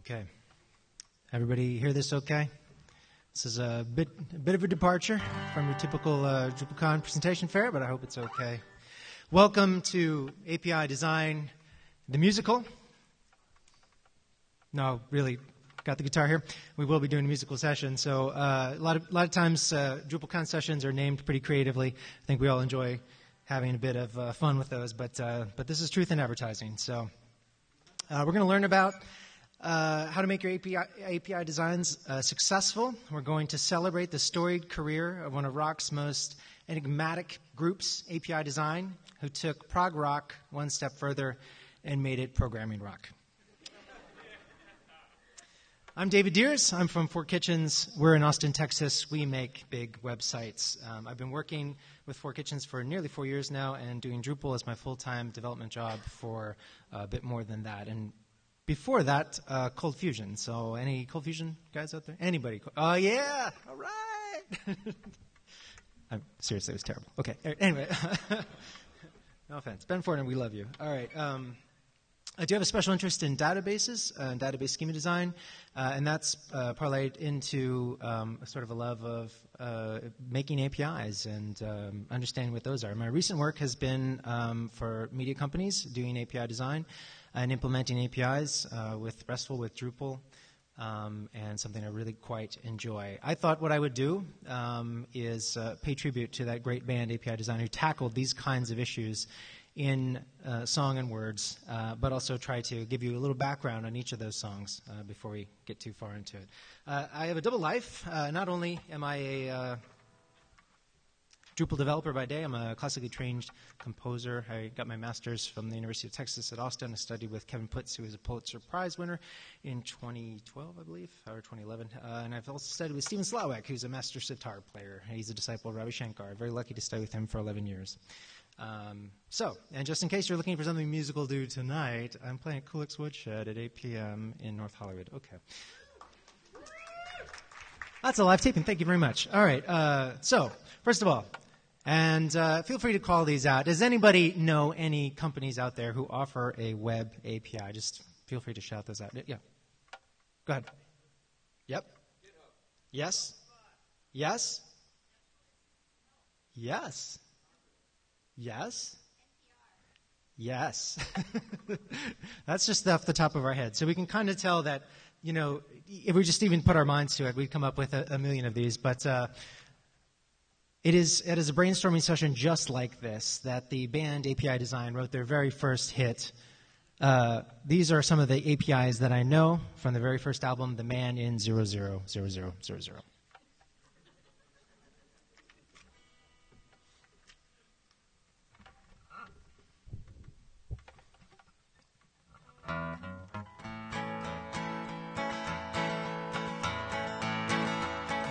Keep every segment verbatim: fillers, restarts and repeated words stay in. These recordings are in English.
Okay. Everybody hear this okay? This is a bit, a bit of a departure from your typical uh, DrupalCon presentation fair, but I hope it's okay. Welcome to A P I Design, the musical. No, really, got the guitar here. We will be doing a musical session, so uh, a lot of, a lot of times uh, DrupalCon sessions are named pretty creatively. I think we all enjoy having a bit of uh, fun with those, but, uh, but this is truth in advertising, so uh, we're going to learn about Uh, how to make your A P I, A P I designs uh, successful. We're going to celebrate the storied career of one of rock's most enigmatic groups, A P I Design, who took prog rock one step further and made it programming rock. I'm David Diers. I'm from Four Kitchens. We're in Austin, Texas. We make big websites. Um, I've been working with Four Kitchens for nearly four years now and doing Drupal as my full-time development job for a bit more than that. And before that, uh, Cold Fusion. So any Cold Fusion guys out there? Anybody? Oh, uh, yeah. All right. I'm, seriously, it was terrible. Okay. Anyway. No offense. Ben Fortner, we love you. All right. Um, I do have a special interest in databases uh, and database schema design, uh, and that's uh, parlayed into um, sort of a love of uh, making A P Is and um, understanding what those are. My recent work has been um, for media companies doing A P I design and implementing A P Is uh, with RESTful, with Drupal, um, and something I really quite enjoy. I thought what I would do um, is uh, pay tribute to that great band, A P I Design, who tackled these kinds of issues in uh, song and words, uh, but also try to give you a little background on each of those songs uh, before we get too far into it. Uh, I have a double life. Uh, not only am I a uh, Drupal developer by day. I'm a classically trained composer. I got my master's from the University of Texas at Austin. I studied with Kevin Putz, who was a Pulitzer Prize winner in twenty twelve, I believe, or twenty eleven. Uh, and I've also studied with Steven Slowak, who's a master sitar player. He's a disciple of Ravi Shankar. Very lucky to study with him for eleven years. Um, so, and just in case you're looking for something musical to do tonight, I'm playing at Kulik's Woodshed at eight P M in North Hollywood. Okay. That's a live taping. Thank you very much. All right. Uh, so, first of all, And uh, feel free to call these out. Does anybody know any companies out there who offer a web A P I? Just feel free to shout those out. Yeah. Go ahead. Yep. Yes. Yes. Yes. Yes. Yes. That's just off the top of our head. So we can kind of tell that, you know, if we just even put our minds to it, we'd come up with a, a million of these. But uh, It is, it is a brainstorming session just like this that the band A P I Design wrote their very first hit. Uh, these are some of the A P Is that I know from the very first album, The Man in zero zero zero zero zero zero.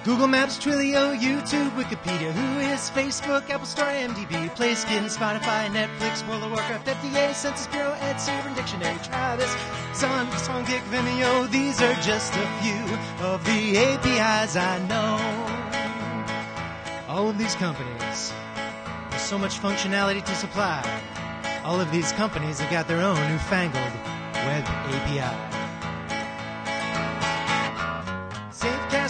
Google Maps, Trilio, YouTube, Wikipedia, Whois, Facebook, Apple Store, M D B, PlayStation, Spotify, Netflix, World of Warcraft, F D A, Census Bureau, Etsy, Urban Dictionary, Travis, Sun, Songkick, Vimeo. These are just a few of the A P Is I know. All of these companies, there's so much functionality to supply. All of these companies have got their own newfangled web A P I.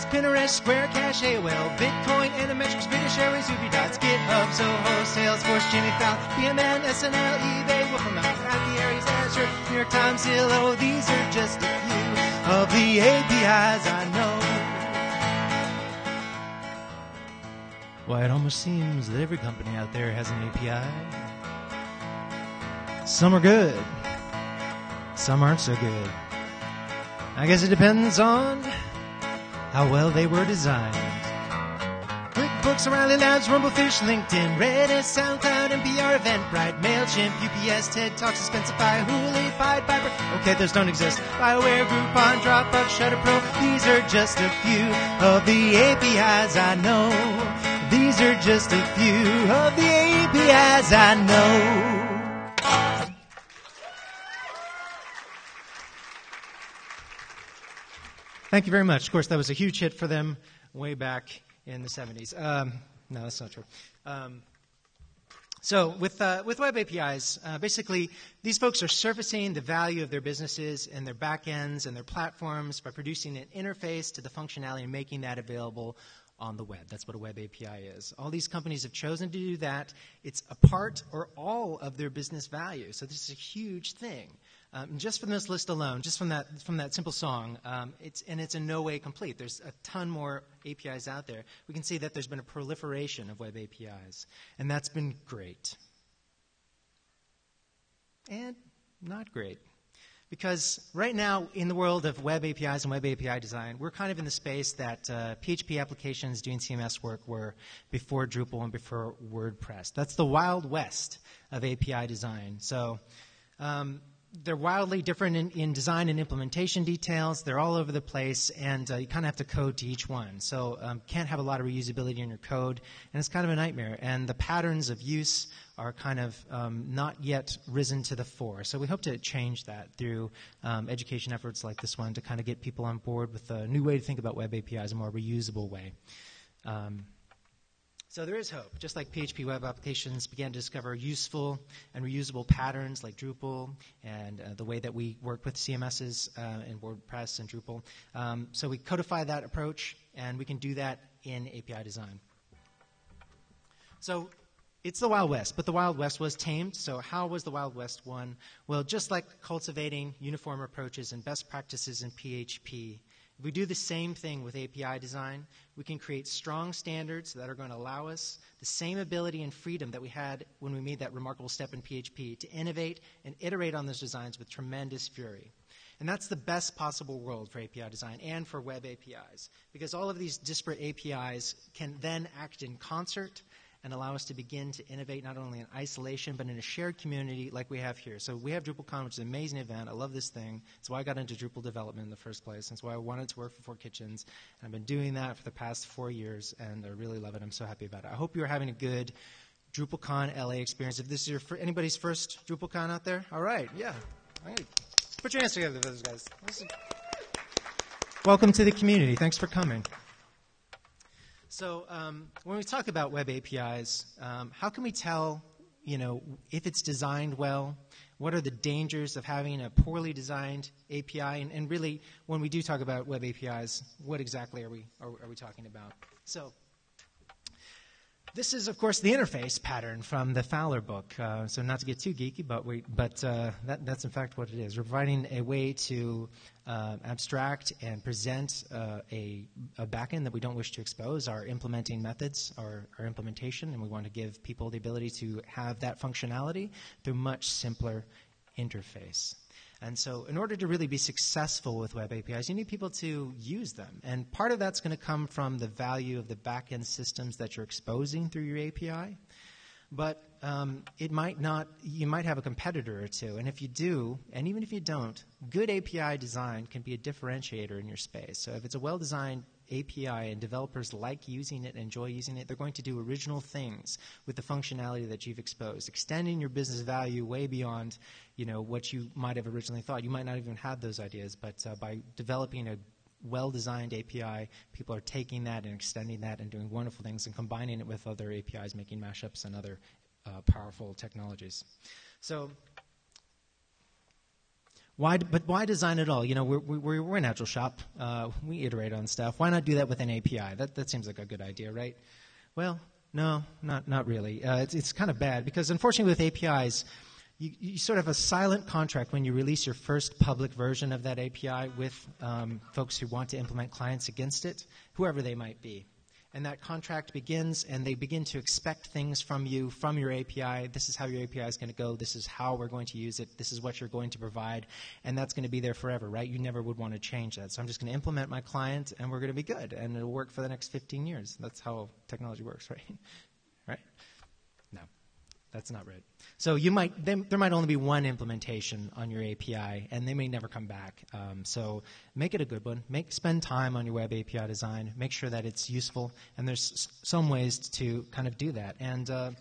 Pinterest, Square, Cash, AOL, Bitcoin, Animetrics, British Airways, UbiDots, GitHub, Zoho, Salesforce, Jimmy Fallon, B M N, S N L, eBay, Wolfram, Happy Aries, Azure, New York Times, Zillow. These are just a few of the A P Is I know. Why, it almost seems that every company out there has an A P I. Some are good. Some aren't so good. I guess it depends on how well they were designed. QuickBooks, Rally Labs, Rumblefish, LinkedIn, Redis, SoundCloud, N P R, Eventbrite, MailChimp, U P S, TED Talks, Expensify, Hooli, Pied Piper. Okay, those don't exist. Bioware, Groupon, Dropbox, Shutter Pro. These are just a few of the A P Is I know. These are just a few of the A P Is I know. Thank you very much. Of course, that was a huge hit for them way back in the seventies. Um, no, that's not true. Um, So with, uh, with web A P Is, uh, basically these folks are surfacing the value of their businesses and their backends and their platforms by producing an interface to the functionality and making that available on the web. That's what a web A P I is. All these companies have chosen to do that. It's a part or all of their business value. So this is a huge thing. Um, just from this list alone, just from that, from that simple song, um, it's, and it's in no way complete. There's a ton more A P Is out there. We can see that there's been a proliferation of web A P Is, and that's been great. And not great. Because right now, in the world of web A P Is and web A P I design, we're kind of in the space that uh, P H P applications doing C M S work were before Drupal and before WordPress. That's the wild west of A P I design. So um, they're wildly different in, in design and implementation details. They're all over the place, and uh, you kind of have to code to each one. So um, can't have a lot of reusability in your code, and it's kind of a nightmare. And the patterns of use are kind of um, not yet risen to the fore. So we hope to change that through um, education efforts like this one to kind of get people on board with a new way to think about web A P Is, a more reusable way. Um, So there is hope. Just like P H P web applications began to discover useful and reusable patterns like Drupal and uh, the way that we work with C M Ss uh, and WordPress and Drupal. Um, so we codify that approach, and we can do that in A P I design. So it's the Wild West, but the Wild West was tamed. So how was the Wild West won? Well, just like cultivating uniform approaches and best practices in P H P, if we do the same thing with A P I design, we can create strong standards that are going to allow us the same ability and freedom that we had when we made that remarkable step in P H P to innovate and iterate on those designs with tremendous fury. And that's the best possible world for A P I design and for web A P Is, because all of these disparate A P Is can then act in concert and allow us to begin to innovate not only in isolation but in a shared community like we have here. So we have DrupalCon, which is an amazing event. I love this thing. It's why I got into Drupal development in the first place. It's why I wanted to work for Four Kitchens. And I've been doing that for the past four years, and I really love it. I'm so happy about it. I hope you're having a good DrupalCon L A experience. If this is your fir- anybody's first DrupalCon out there, all right, yeah. All right. Put your hands together for those guys. Listen. Welcome to the community. Thanks for coming. So um, when we talk about web A P Is, um, how can we tell, you know, if it's designed well? What are the dangers of having a poorly designed A P I? And, and really, when we do talk about web A P Is, what exactly are we are, are we talking about? So this is, of course, the interface pattern from the Fowler book. Uh, so not to get too geeky, but we, but uh, that, that's in fact what it is. We're providing a way to uh, abstract and present uh, a, a backend that we don't wish to expose, our implementing methods, our, our implementation, and we want to give people the ability to have that functionality through much simpler interface. And so in order to really be successful with web A P Is, you need people to use them. And part of that's going to come from the value of the back-end systems that you're exposing through your A P I. But um, it might not, you might have a competitor or two. And if you do, and even if you don't, good A P I design can be a differentiator in your space. So if it's a well-designed A P I and developers like using it and enjoy using it, they're going to do original things with the functionality that you've exposed, extending your business value way beyond, you know, what you might have originally thought. You might not even have those ideas, but uh, by developing a well-designed A P I, people are taking that and extending that and doing wonderful things and combining it with other A P Is, making mashups and other uh, powerful technologies. So why, but why design at all? You know, we're, we're, we're an agile shop. Uh, we iterate on stuff. Why not do that with an A P I? That, that seems like a good idea, right? Well, no, not, not really. Uh, it's, it's kind of bad because, unfortunately, with A P Is, you, you sort of have a silent contract when you release your first public version of that A P I with um, folks who want to implement clients against it, whoever they might be. And that contract begins, and they begin to expect things from you, from your A P I. This is how your A P I is going to go. This is how we're going to use it. This is what you're going to provide. And that's going to be there forever, right? You never would want to change that. So I'm just going to implement my client, and we're going to be good. And it'll work for the next fifteen years. That's how technology works, right? Right? No, that's not right. So you might, they, there might only be one implementation on your A P I, and they may never come back. Um, so make it a good one. Make, spend time on your web A P I design. Make sure that it's useful. And there's some ways to kind of do that. And uh,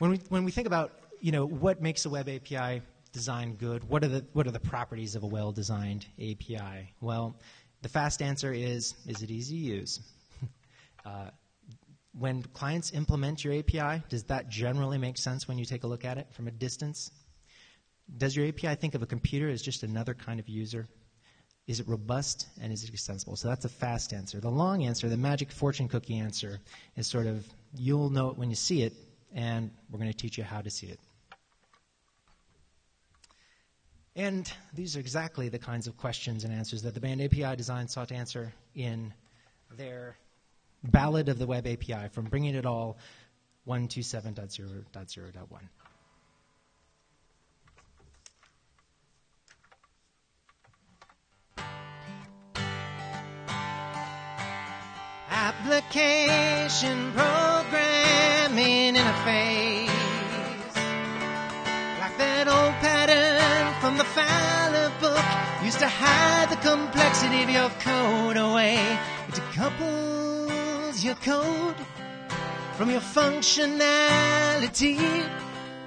when we when we think about, you know, what makes a web A P I design good, what are the what are the properties of a well-designed A P I? Well, the fast answer is: is it easy to use? uh, when clients implement your A P I, does that generally make sense when you take a look at it from a distance? Does your A P I think of a computer as just another kind of user? Is it robust and is it extensible? So that's a fast answer. The long answer, the magic fortune cookie answer, is sort of you'll know it when you see it, and we're going to teach you how to see it. And these are exactly the kinds of questions and answers that the band A P I Design sought to answer in their Ballad of the Web A P I from Bringing It All one twenty-seven dot zero dot zero dot one. Application programming interface, like that old pattern from the Fowler book, used to hide the complexity of your code away. It decouples your code from your functionality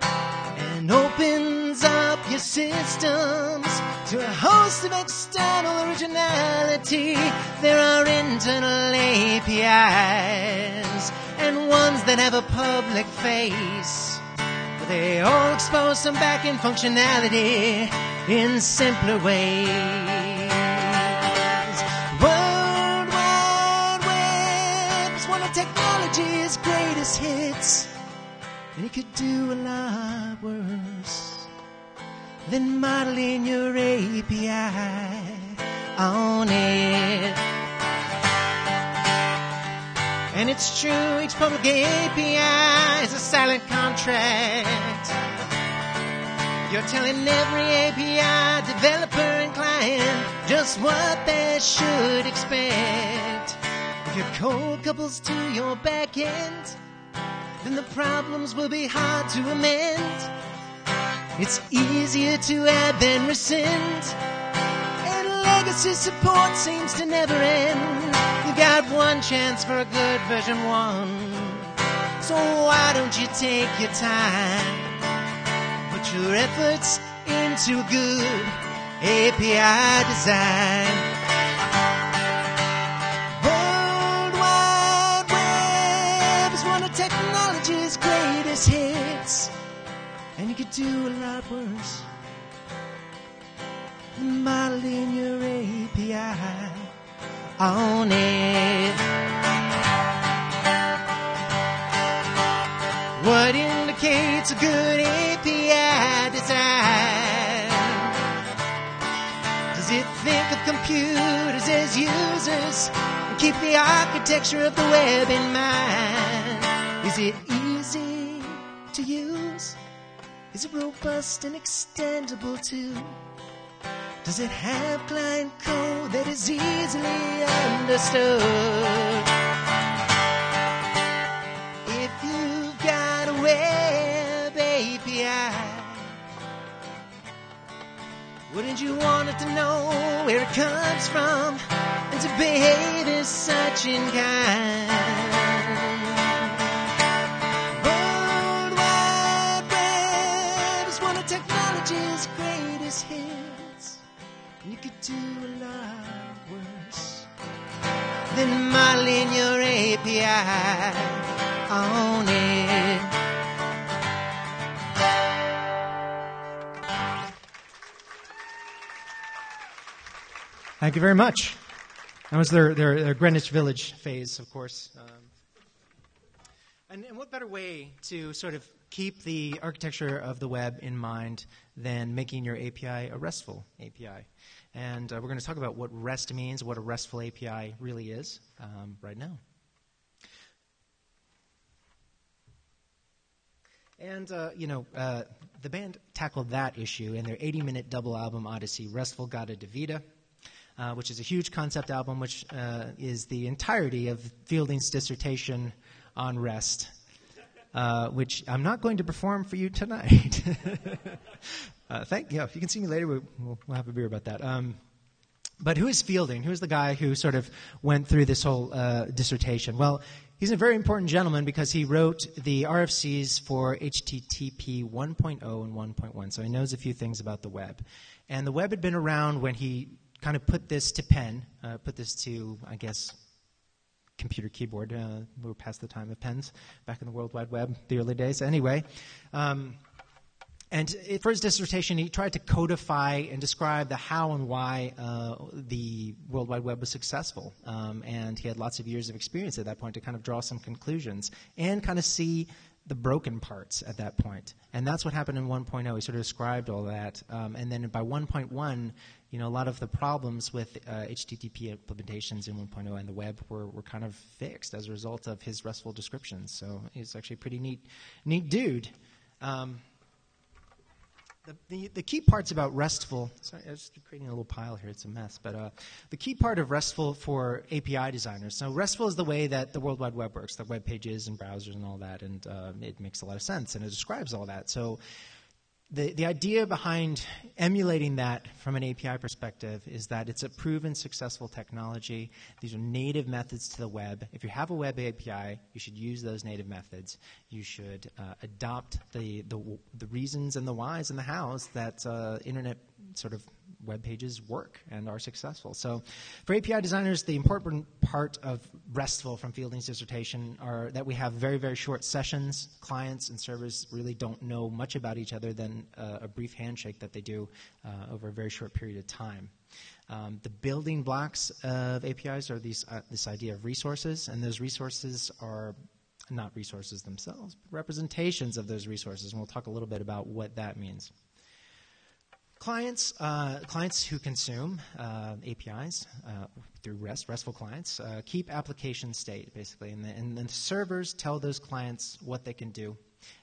and opens up your systems to a host of external originality. There are internal A P Is and ones that have a public face, but they all expose some back-end functionality in simpler ways. World Wide Web is one of technology's greatest hits, and it could do a lot worse than modeling your A P I on it. And it's true, each public A P I is a silent contract. You're telling every A P I developer and client just what they should expect. If your code couples to your back end, then the problems will be hard to amend. It's easier to add than rescind, and legacy support seems to never end. You got one chance for a good version one, so why don't you take your time, put your efforts into good A P I design. World Wide Web is one of technology's greatest hits, and you could do a lot worse than modeling your A P I on it. What indicates a good A P I design? Does it think of computers as users and keep the architecture of the web in mind? Is it easy to use? Is it robust and extendable too? Does it have client code that is easily understood? If you've got a web A P I, wouldn't you want it to know where it comes from and to behave as such in kind? Technology's greatest hits, and you could do a lot worse than modeling your A P I on it. Thank you very much. That was their, their, their Greenwich Village phase, of course. Um, and, and what better way to sort of keep the architecture of the web in mind than making your A P I a RESTful A P I. And uh, we're going to talk about what REST means, what a RESTful A P I really is, um, right now. And, uh, you know, uh, the band tackled that issue in their eighty-minute double album odyssey, RESTful Gata Divida, uh, which is a huge concept album, which uh, is the entirety of Fielding's dissertation on REST. Uh, which I'm not going to perform for you tonight. uh, thank you. Yeah, if you can see me later, we, we'll, we'll have a beer about that. Um, but who is Fielding? Who is the guy who sort of went through this whole uh, dissertation? Well, he's a very important gentleman because he wrote the R F Cs for H T T P one point oh and one point one, so he knows a few things about the web. And the web had been around when he kind of put this to pen, uh, put this to, I guess, computer keyboard. Uh, we were past the time of pens back in the World Wide Web, the early days. Anyway, um, and it, for his dissertation, he tried to codify and describe the how and why uh, the World Wide Web was successful. Um, and he had lots of years of experience at that point to kind of draw some conclusions and kind of see the broken parts at that point. And that's what happened in one point oh. He sort of described all that. Um, and then by one point one, you know, a lot of the problems with uh, H T T P implementations in one point oh and the web were, were kind of fixed as a result of his RESTful descriptions. So he's actually a pretty neat, neat dude. Um, the, the, the key parts about RESTful, sorry, I was just creating a little pile here. It's a mess. But uh, the key part of RESTful for A P I designers. So RESTful is the way that the World Wide Web works, the web pages and browsers and all that. And uh, it makes a lot of sense. And it describes all that. So The, the idea behind emulating that from an A P I perspective is that it's a proven successful technology. These are native methods to the web. If you have a web A P I, you should use those native methods. You should uh, adopt the, the, the reasons and the whys and the hows that uh, internet sort of web pages work and are successful. So for A P I designers, the important part of RESTful from Fielding's dissertation are that we have very, very short sessions. Clients and servers really don't know much about each other than uh, a brief handshake that they do uh, over a very short period of time. Um, the building blocks of A P Is are these, uh, this idea of resources, and those resources are not resources themselves, but representations of those resources, and we'll talk a little bit about what that means. Clients, uh, clients who consume uh, A P Is uh, through REST, RESTful clients, uh, keep application state, basically. And, the, and then servers tell those clients what they can do.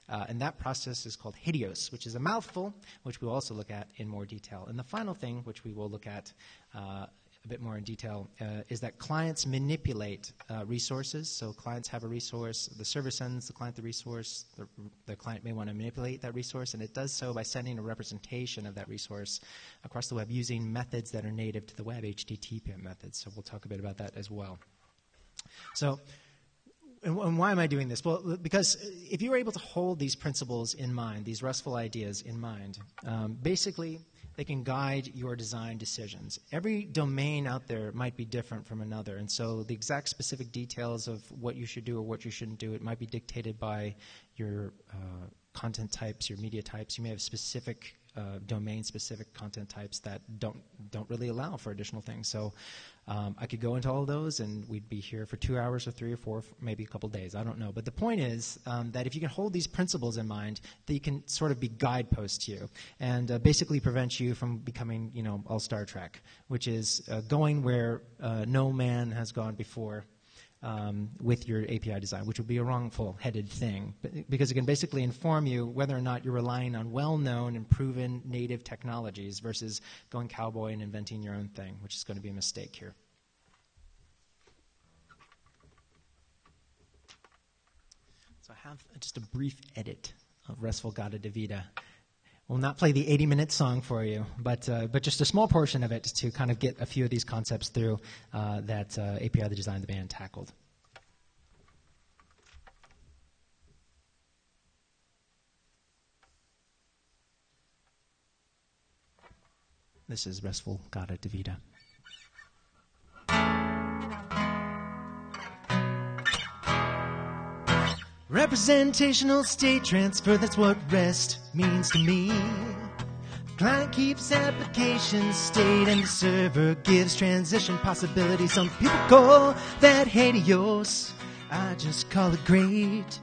Uh, and that process is called HATEOAS, which is a mouthful, which we'll also look at in more detail. And the final thing, which we will look at uh, a bit more in detail, uh, is that clients manipulate uh, resources. So clients have a resource, the server sends the client the resource, the, the client may want to manipulate that resource, and it does so by sending a representation of that resource across the web using methods that are native to the web, H T T P methods. So we'll talk a bit about that as well. So, and, and why am I doing this? Well, because if you were able to hold these principles in mind, these RESTful ideas in mind, um, basically, they can guide your design decisions. Every domain out there might be different from another, and so the exact specific details of what you should do or what you shouldn't do, it might be dictated by your uh, content types, your media types. You may have specific uh, domain-specific content types that don't, don't really allow for additional things. So um, I could go into all of those, and we'd be here for two hours or three or four, maybe a couple days. I don't know. But the point is um, that if you can hold these principles in mind, they can sort of be guideposts to you and uh, basically prevent you from becoming, you know, all Star Trek, which is uh, going where uh, no man has gone before. Um, with your A P I design, which would be a wrongful-headed thing, but, because it can basically inform you whether or not you're relying on well-known and proven native technologies versus going cowboy and inventing your own thing, which is going to be a mistake here. So I have just a brief edit of RESTful Gata De Vida. We'll not play the eighty minute song for you, but, uh, but just a small portion of it to kind of get a few of these concepts through uh, that uh, A P I the Design the Band tackled. This is RESTful Gata De Vida. Representational state transfer, that's what REST means to me. The client keeps application state and the server gives transition possibility. Some people call that HATEOAS, I just call it great.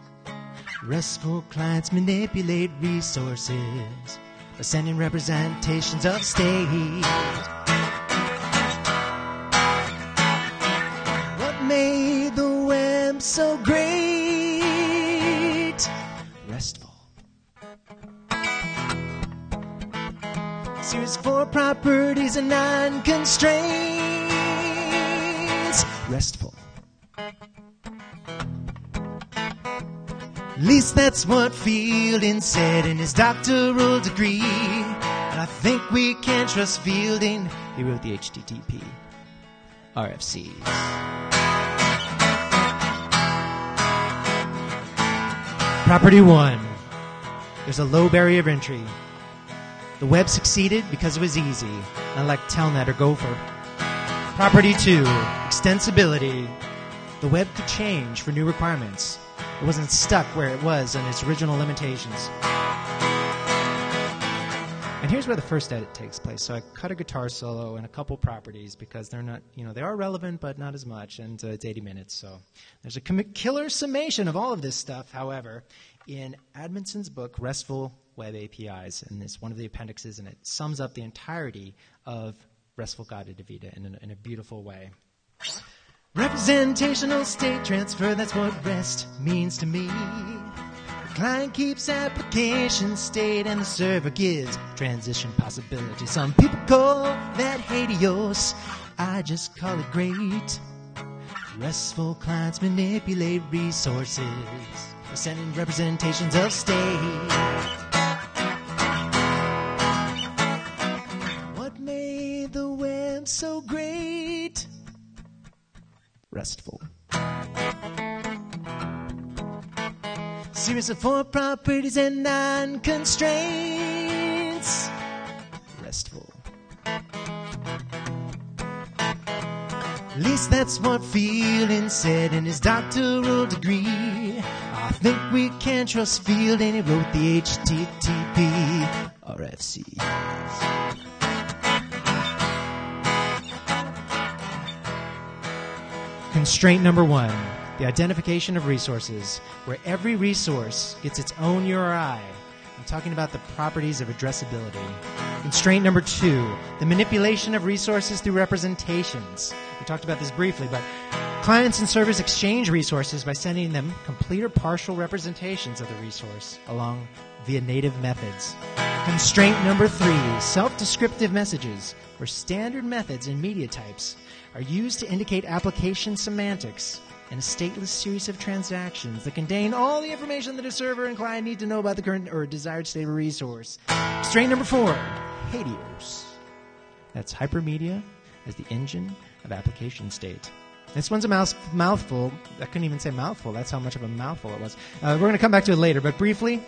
RESTful clients manipulate resources by sending representations of state. What made the web so great? RESTful. Series four properties and nine constraints. RESTful. At least that's what Fielding said in his doctoral degree. And I think we can trust Fielding. He wrote the H T T P R F Cs. Property one, there's a low barrier of entry. The web succeeded because it was easy, not like Telnet or Gopher. Property two, extensibility. the web could change for new requirements. It wasn't stuck where it was on its original limitations. And here's where the first edit takes place. So I cut a guitar solo and a couple properties because they're not, you know, they are relevant but not as much, and uh, it's eighty minutes. So there's a killer summation of all of this stuff, however, in Edmondson's book, RESTful Web A P Is, and it's one of the appendixes, and it sums up the entirety of RESTful Guided Evita in, in a beautiful way. Representational state transfer, that's what REST means to me. The client keeps application state and the server gives transition possibility. Some people call that HATEOAS, I just call it great. RESTful clients manipulate resources by sending representations of state. So great. RESTful. Series of four properties and nine constraints. RESTful. At least that's what Fielding said in his doctoral degree. I think we can trust Fielding. He wrote the H T T P R F C. Constraint number one, the identification of resources, where every resource gets its own U R I. I'm talking about the properties of addressability. Constraint number two, the manipulation of resources through representations. We talked about this briefly, but clients and servers exchange resources by sending them complete or partial representations of the resource along via native methods. Constraint number three, self-descriptive messages, where standard methods and media types are used to indicate application semantics and a stateless series of transactions that contain all the information that a server and client need to know about the current or desired state of a resource. Constraint number four, HATEOAS. That's hypermedia as the engine of application state. This one's a mouse mouthful. I couldn't even say mouthful. That's how much of a mouthful it was. Uh, we're going to come back to it later, but briefly,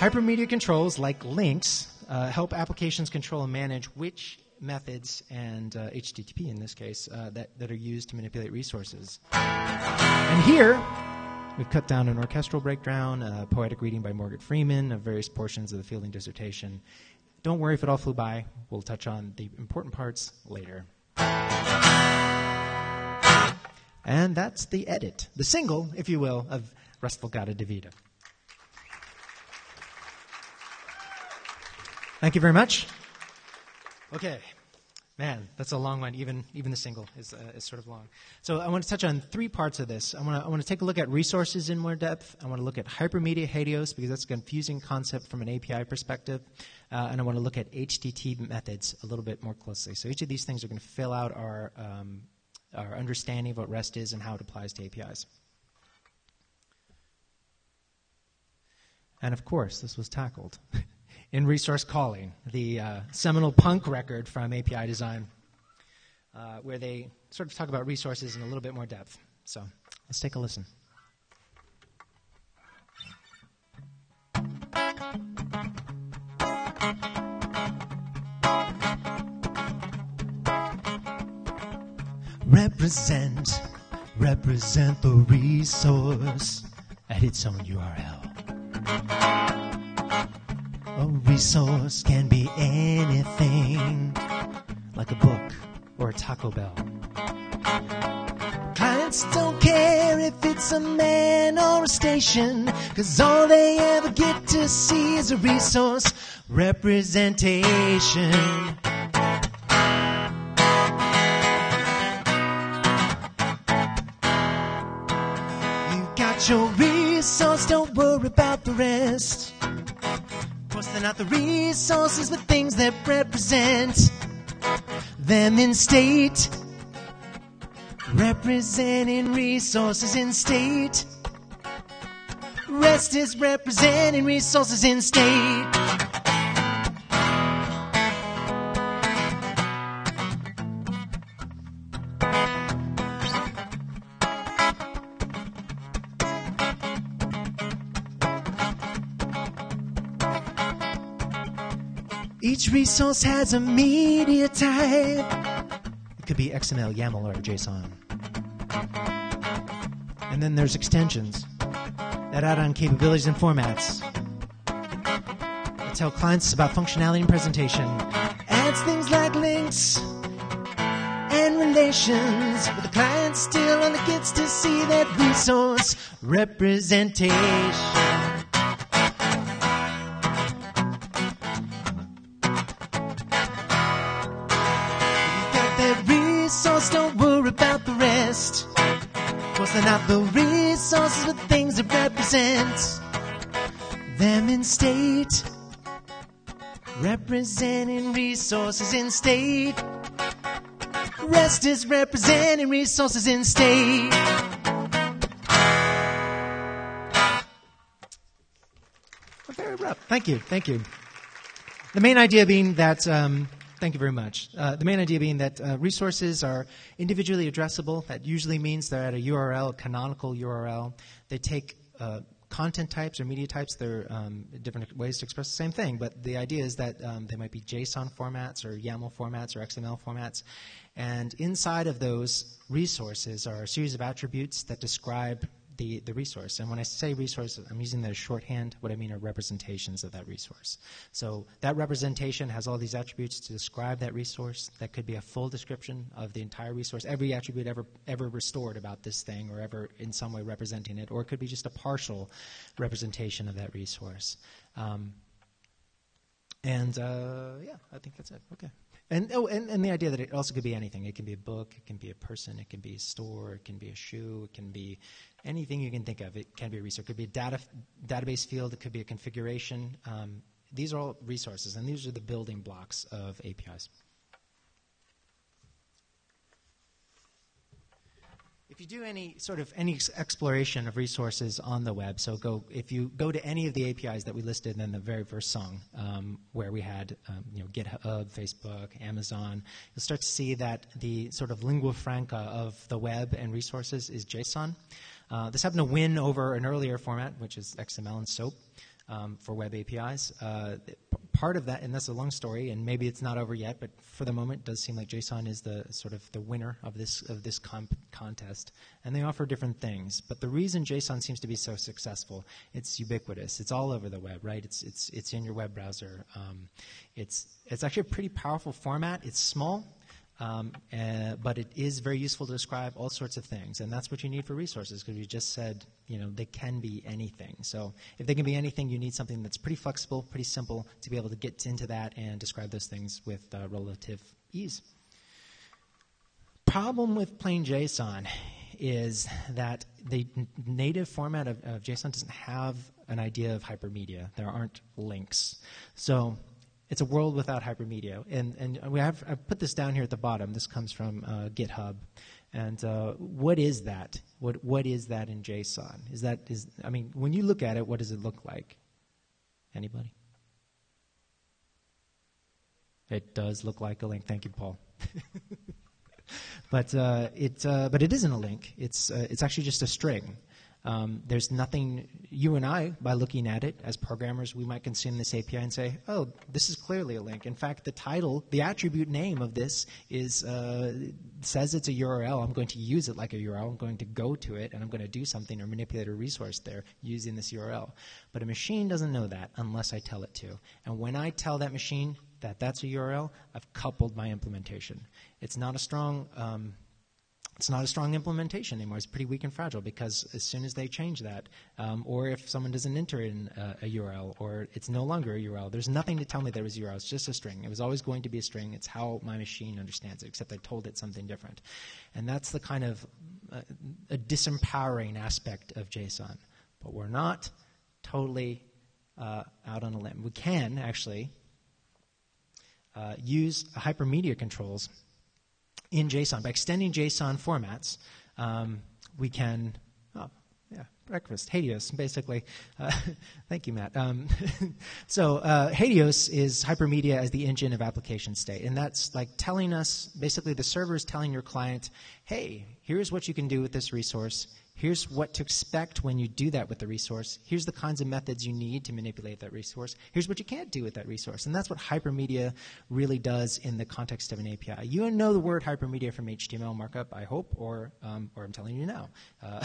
hypermedia controls like links uh, help applications control and manage which methods and uh, H T T P in this case uh, that, that are used to manipulate resources. And here we've cut down an orchestral breakdown, a poetic reading by Morgan Freeman of various portions of the Fielding dissertation. Don't worry if it all flew by. We'll touch on the important parts later. And that's the edit, the single, if you will, of RESTful Guided Evita. Thank you very much. Okay, man, that's a long one. Even even the single is uh, is sort of long. So I want to touch on three parts of this. I want to I want to take a look at resources in more depth. I want to look at hypermedia HATEOAS because that's a confusing concept from an A P I perspective, uh, and I want to look at H T T P methods a little bit more closely. So each of these things are going to fill out our um, our understanding of what REST is and how it applies to A P Is. And of course, this was tackled in Resource Calling, the uh, seminal punk record from A P I Design, uh, where they sort of talk about resources in a little bit more depth. So let's take a listen. Represent, represent the resource at its own U R L. A resource can be anything, like a book or a Taco Bell. Clients don't care if it's a man or a station, cause all they ever get to see is a resource representation. You got your resource, don't worry about the rest. They're not the resources, but things that represent them in state. Representing resources in state. REST is representing resources in state. Each resource has a media type. It could be X M L, YAML, or JSON. And then there's extensions that add on capabilities and formats, that tell clients about functionality and presentation. Adds things like links and relations, but the client still only gets to see that resource representation. If you got that resource, don't worry about the rest. Course they're not the resources, but things that represent them in state. Representing resources in state. REST is representing resources in state. Very rough. Thank you. Thank you. The main idea being that, um, thank you very much. Uh, the main idea being that uh, resources are individually addressable. That usually means they're at a U R L, a canonical U R L. They take uh, content types or media types. They're um, different ways to express the same thing. But the idea is that um, they might be JSON formats or YAML formats or X M L formats. And inside of those resources are a series of attributes that describe the, the resource. And when I say resource, I'm using that as shorthand. What I mean are representations of that resource. So that representation has all these attributes to describe that resource. That could be a full description of the entire resource, every attribute ever, ever restored about this thing or ever in some way representing it, or it could be just a partial representation of that resource. Um, and uh, yeah, I think that's it. Okay. And, oh, and, and the idea that it also could be anything. It can be a book, it can be a person, it can be a store, it can be a shoe, it can be anything you can think of. It can be a resource. It could be a data, database field, it could be a configuration. Um, these are all resources, and these are the building blocks of A P Is. If you do any sort of any exploration of resources on the web, so go if you go to any of the A P Is that we listed in the very first song, um, where we had um, you know GitHub, Facebook, Amazon, you'll start to see that the sort of lingua franca of the web and resources is JSON. Uh, this happened to win over an earlier format, which is X M L and SOAP um, for web A P Is. Uh, part of that, and that's a long story, and maybe it's not over yet, but for the moment, it does seem like JSON is the sort of the winner of this of this comp contest, and they offer different things. But the reason JSON seems to be so successful, it's ubiquitous. It's all over the web, right? It's it's it's in your web browser. Um, it's it's actually a pretty powerful format. It's small. Um, uh, but it is very useful to describe all sorts of things, and that's what you need for resources, because we just said, you know, they can be anything. So if they can be anything, you need something that's pretty flexible, pretty simple, to be able to get into that and describe those things with uh, relative ease. Problem with plain JSON is that the native format of, of JSON doesn't have an idea of hypermedia. There aren't links. So it's a world without hypermedia, and and we have I put this down here at the bottom. This comes from uh, GitHub, and uh, what is that? What what is that in JSON? Is that is I mean, when you look at it, what does it look like? Anybody? It does look like a link. Thank you, Paul. but uh, it uh, but it isn't a link. It's uh, it's actually just a string. Um, there's nothing, you and I, by looking at it as programmers, we might consume this A P I and say, oh, this is clearly a link. In fact, the title, the attribute name of this is, uh, says it's a U R L. I'm going to use it like a U R L. I'm going to go to it, and I'm going to do something or manipulate a resource there using this U R L. But a machine doesn't know that unless I tell it to. And when I tell that machine that that's a U R L, I've coupled my implementation. It's not a strong... Um, It's not a strong implementation anymore. It's pretty weak and fragile, because as soon as they change that, um, or if someone doesn't enter in a, a U R L, or it's no longer a U R L, there's nothing to tell me there was a U R L. It's just a string. It was always going to be a string. It's how my machine understands it, except I told it something different. And that's the kind of uh, a disempowering aspect of JSON. But we're not totally uh, out on a limb. We can actually uh, use hypermedia controls in JSON. By extending JSON formats, um, we can, oh, yeah, breakfast, HATEOAS, basically. Uh, thank you, Matt. Um, so uh, HATEOAS is hypermedia as the engine of application state, and that's like telling us, basically the server is telling your client, hey, here's what you can do with this resource. Here's what to expect when you do that with the resource. Here's the kinds of methods you need to manipulate that resource. Here's what you can't do with that resource. And that's what hypermedia really does in the context of an A P I. You know the word hypermedia from H T M L markup, I hope, or, um, or I'm telling you now. Uh,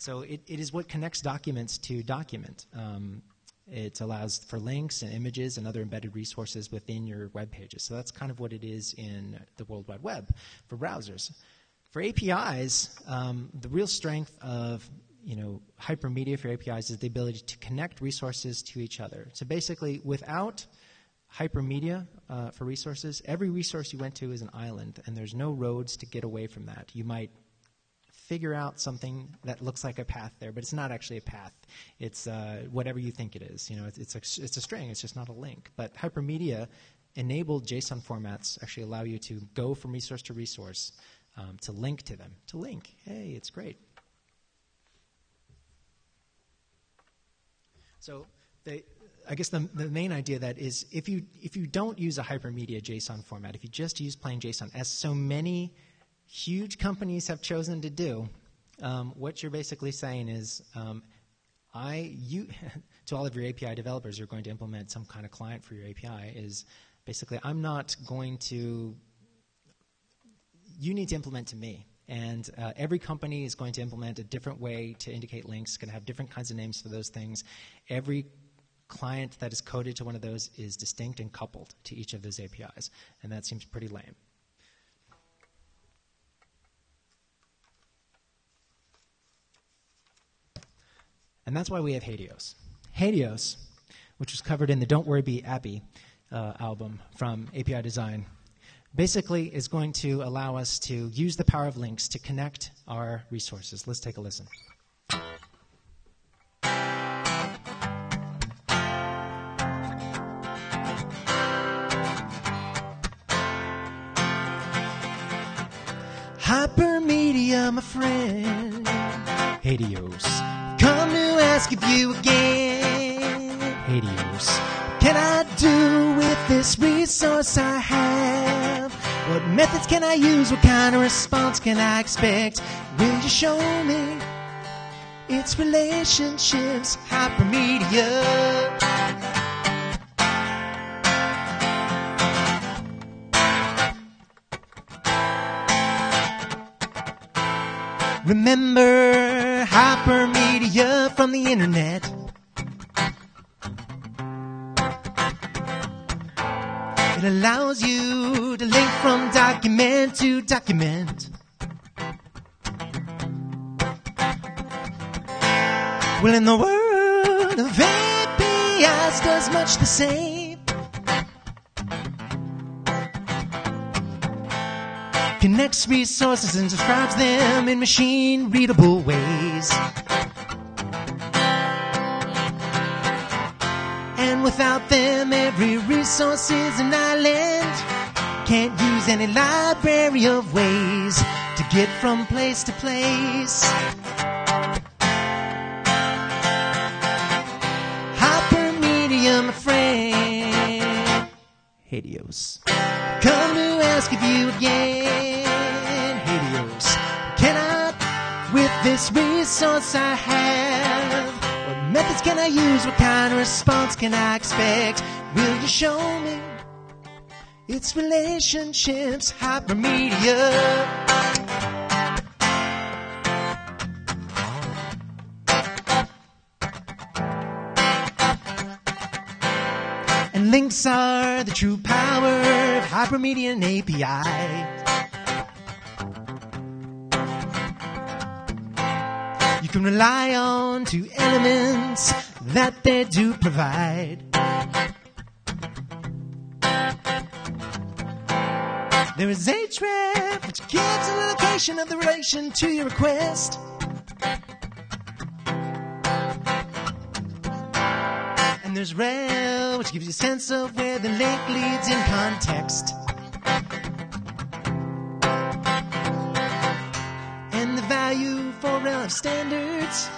so it, it is what connects documents to document. Um, it allows for links and images and other embedded resources within your web pages. So that's kind of what it is in the World Wide Web for browsers. For A P Is, um, the real strength of you know, hypermedia for A P Is is the ability to connect resources to each other. So basically, without hypermedia uh, for resources, every resource you went to is an island, and there's no roads to get away from that. You might figure out something that looks like a path there, but it's not actually a path. It's uh, whatever you think it is. You know, it's, it's, a, it's a string. It's just not a link. But hypermedia enabled JSON formats actually allow you to go from resource to resource. Um, to link to them, to link. Hey, it's great. So they, I guess the, the main idea that is if you, if you don't use a hypermedia JSON format, if you just use plain JSON, as so many huge companies have chosen to do, um, what you're basically saying is um, I, you, to all of your A P I developers who are going to implement some kind of client for your A P I is basically I'm not going to you need to implement to me. And uh, every company is going to implement a different way to indicate links. It's going to have different kinds of names for those things. Every client that is coded to one of those is distinct and coupled to each of those A P Is. And that seems pretty lame. And that's why we have HATEOAS. HATEOAS, which was covered in the Don't Worry Be Appy uh, album from A P I Design, basically is going to allow us to use the power of links to connect our resources. Let's take a listen. Hypermedia, my friend. HATEOAS. Come to ask of you again. HATEOAS. Can I do with this resource I have? What methods can I use? What kind of response can I expect? Will you show me its relationships? Hypermedia. Remember hypermedia from the internet. It allows you to link from document to document. Well, in the world of A P Is, does much the same. Connects resources and describes them in machine-readable ways. Without them, every resource is an island. Can't use any library of ways to get from place to place. Hypermedia, my friend. HATEOAS. Come to ask of you again. HATEOAS. Can I, with this resource I have, methods can I use? What kind of response can I expect? Will you show me its relationships? Hypermedia. And links are the true power of hypermedia and A P I. You can rely on two elements that they do provide. There is a trap which gives an allocation of the relation to your request. And there's rel, which gives you a sense of where the link leads in context. Of standards.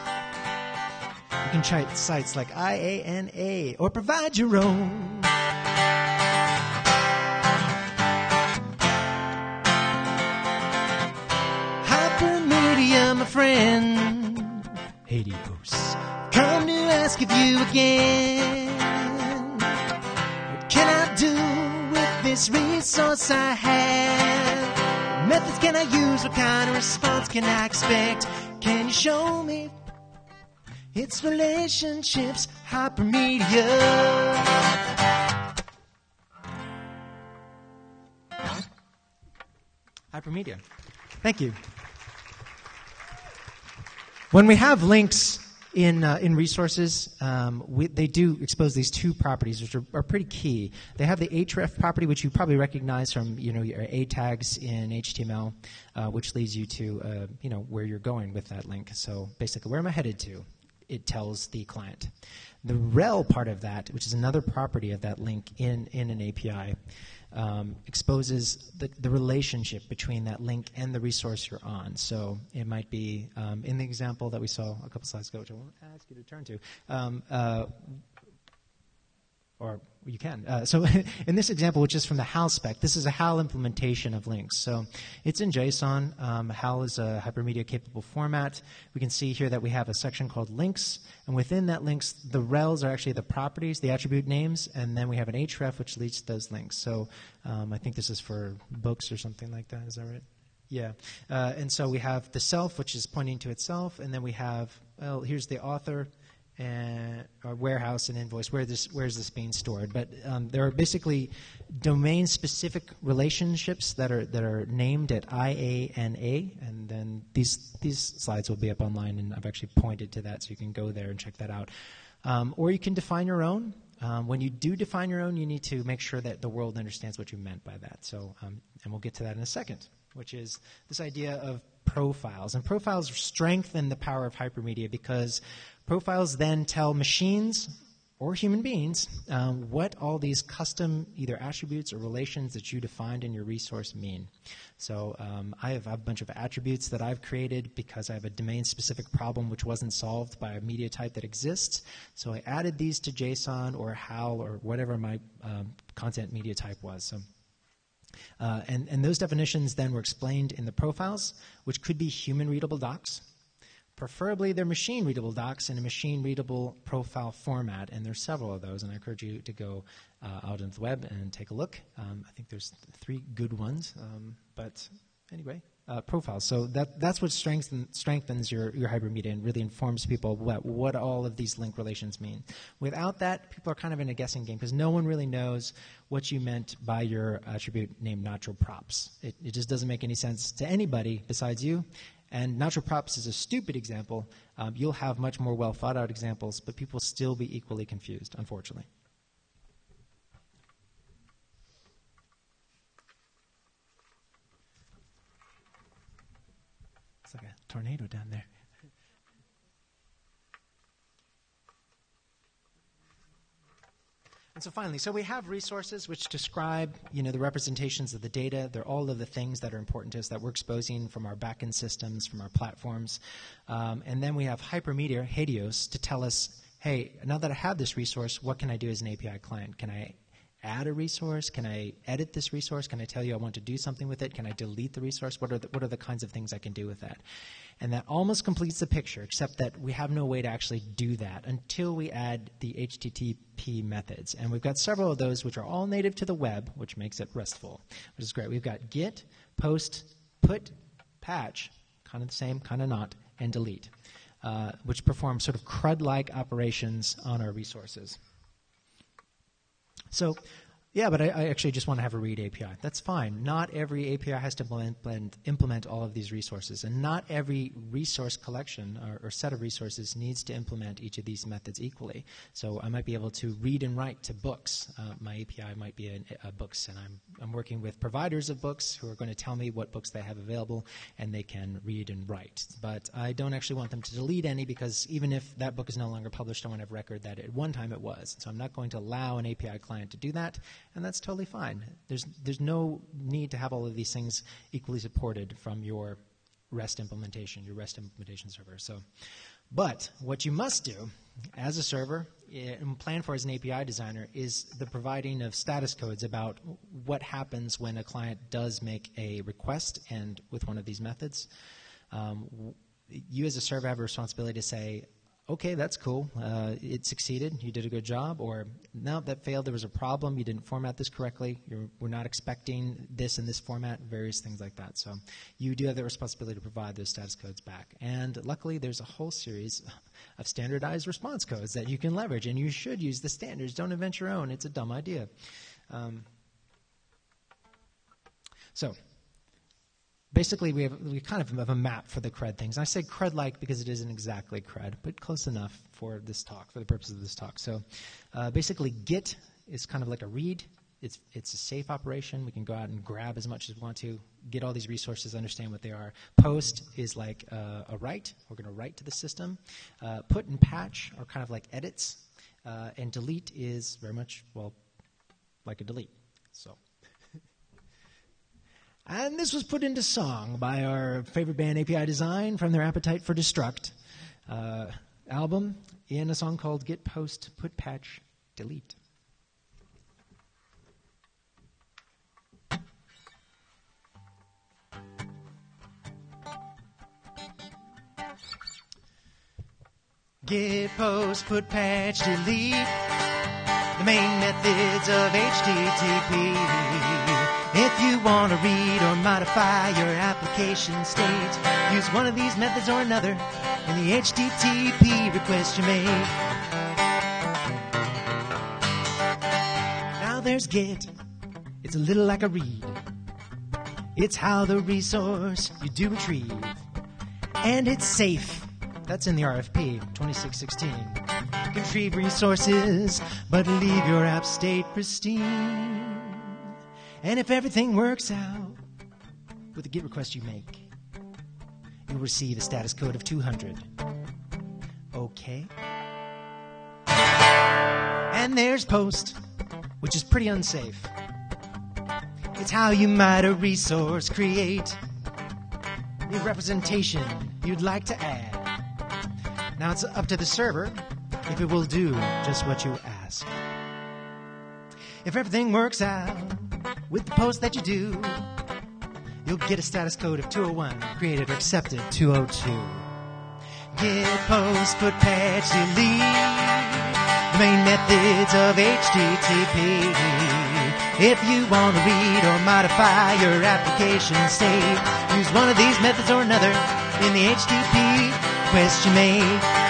You can try sites like I A N A or provide your own. Hypermedia, my friend. HATEOAS. Come to ask of you again, what can I do with this resource I have? What methods can I use? What kind of response can I expect? Can you show me? It's relationships, hypermedia. Hypermedia. Thank you. When we have links in, uh, in resources, um, we, they do expose these two properties, which are, are pretty key. They have the href property, which you probably recognize from, you know, your A tags in H T M L, uh, which leads you to, uh, you know, where you're going with that link. So basically, where am I headed to? It tells the client. The rel part of that, which is another property of that link in, in an A P I, um, exposes the, the relationship between that link and the resource you're on. So it might be, um, in the example that we saw a couple slides ago, which I won't ask you to turn to, um, uh, or you can. Uh, so in this example, which is from the H A L spec, this is a H A L implementation of links. So it's in JSON. Um, H A L is a hypermedia-capable format. We can see here that we have a section called links. And within that links, the rels are actually the properties, the attribute names, and then we have an href, which leads to those links. So um, I think this is for books or something like that. Is that right? Yeah. Uh, and so we have the self, which is pointing to itself, and then we have, well, here's the author, and or warehouse and invoice, where this where is this being stored? But um, there are basically domain-specific relationships that are that are named at I A N A, and then these these slides will be up online, and I've actually pointed to that, so you can go there and check that out. Um, or you can define your own. Um, when you do define your own, you need to make sure that the world understands what you meant by that. So, um, and we'll get to that in a second, which is this idea of profiles. And profiles strengthen the power of hypermedia because profiles then tell machines or human beings um, what all these custom either attributes or relations that you defined in your resource mean. So um, I have a bunch of attributes that I've created because I have a domain-specific problem which wasn't solved by a media type that exists. So I added these to JSON or H A L or whatever my um, content media type was. So Uh, and, and those definitions then were explained in the profiles, which could be human-readable docs. Preferably, they're machine-readable docs in a machine-readable profile format, and there's several of those, and I encourage you to go uh, out into the web and take a look. Um, I think there's three good ones, um, but anyway, uh, profiles. So that, that's what strengthen, strengthens your, your hypermedia and really informs people what, what all of these link relations mean. Without that, people are kind of in a guessing game because no one really knows what you meant by your attribute named nacho props. It, it just doesn't make any sense to anybody besides you. And nacho props is a stupid example. Um, you'll have much more well thought out examples, but people still be equally confused, unfortunately. It's like a tornado down there. And so finally, so we have resources which describe, you know, the representations of the data. They're all of the things that are important to us that we're exposing from our backend systems, from our platforms. Um, and then we have hypermedia, HATEOAS, to tell us, hey, now that I have this resource, what can I do as an A P I client? Can I add a resource? Can I edit this resource? Can I tell you I want to do something with it? Can I delete the resource? What are the, what are the kinds of things I can do with that? And that almost completes the picture, except that we have no way to actually do that until we add the H T T P methods. And we've got several of those which are all native to the web, which makes it RESTful, which is great. We've got GET, POST, PUT, PATCH, kind of the same, kind of not, and DELETE, uh, which perform sort of CRUD-like operations on our resources. So, yeah, but I, I actually just want to have a read A P I. That's fine. Not every A P I has to implement, implement all of these resources, and not every resource collection or, or set of resources needs to implement each of these methods equally. So I might be able to read and write to books. Uh, my A P I might be an, a books, and I'm, I'm working with providers of books who are going to tell me what books they have available, and they can read and write. But I don't actually want them to delete any, because even if that book is no longer published, I want to have record that at one time it was. So I'm not going to allow an A P I client to do that. And that's totally fine. There's, there's no need to have all of these things equally supported from your REST implementation, your REST implementation server. So, but what you must do as a server and plan for as an A P I designer is the providing of status codes about what happens when a client does make a request and with one of these methods. Um, you as a server have a responsibility to say, okay, that's cool, uh, it succeeded, you did a good job, or no, that failed, there was a problem, you didn't format this correctly, You're, we're not expecting this in this format, various things like that. So you do have the responsibility to provide those status codes back. And luckily, there's a whole series of standardized response codes that you can leverage, and you should use the standards. Don't invent your own. It's a dumb idea. Um, so... Basically, we, have, we kind of have a map for the CRUD things. And I say CRUD-like because it isn't exactly CRUD, but close enough for this talk, for the purpose of this talk. So uh, basically, git is kind of like a read. It's, it's a safe operation. We can go out and grab as much as we want to, get all these resources, understand what they are. Post is like uh, a write. We're going to write to the system. Uh, put and patch are kind of like edits. Uh, and delete is very much, well, like a delete. So. And this was put into song by our favorite band, A P I Design, from their Appetite for Destruct uh, album, in a song called Git Post Put Patch Delete. Git post put patch delete, the main methods of H T T P. If you want to read or modify your application state, use one of these methods or another in the H T T P request you made. Now there's Git. It's a little like a read. It's how the resource you do retrieve. And it's safe. That's in the R F P twenty-six sixteen. You can retrieve resources, but leave your app state pristine. And if everything works out with the git request you make, you'll receive a status code of two hundred. Okay. And there's post, which is pretty unsafe. It's how you might a resource create the representation you'd like to add. Now it's up to the server if it will do just what you ask. If everything works out with the post that you do, you'll get a status code of two oh one, created or accepted two oh two. Git post put patch delete, the main methods of H T T P. If you want to read or modify your application state, use one of these methods or another in the H T T P request you made.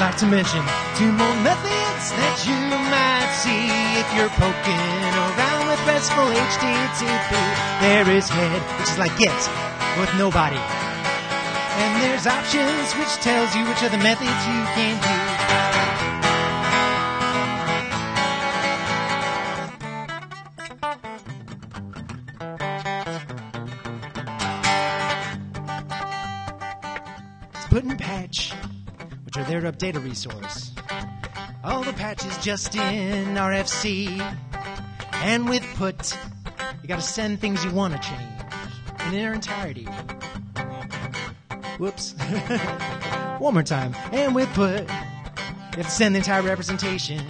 Like to mention two more methods that you might see if you're poking around with RESTful H T T P. There is head, which is like git, with nobody. And there's options, which tells you which are the methods you can do. It's put in patch, which are there to update a resource. All the patches just in R F C. And with put, you gotta send things you wanna change in their entirety. Whoops. One more time. And with put, you have to send the entire representation.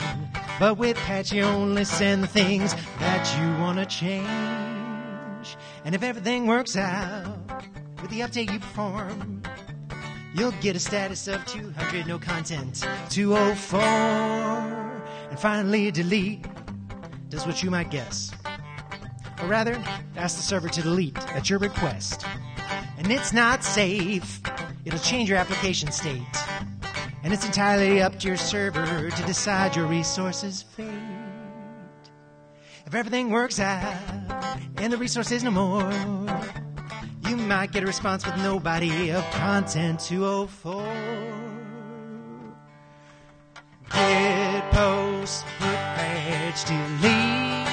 But with patch, you only send the things that you wanna change. And if everything works out with the update you perform, you'll get a status of two hundred, no content, two oh four. And finally, delete does what you might guess. Or rather, ask the server to delete at your request. And it's not safe. It'll change your application state. And it's entirely up to your server to decide your resource's fate. If everything works out and the resource is no more, you might get a response with nobody of content two oh four. Git post put patch delete,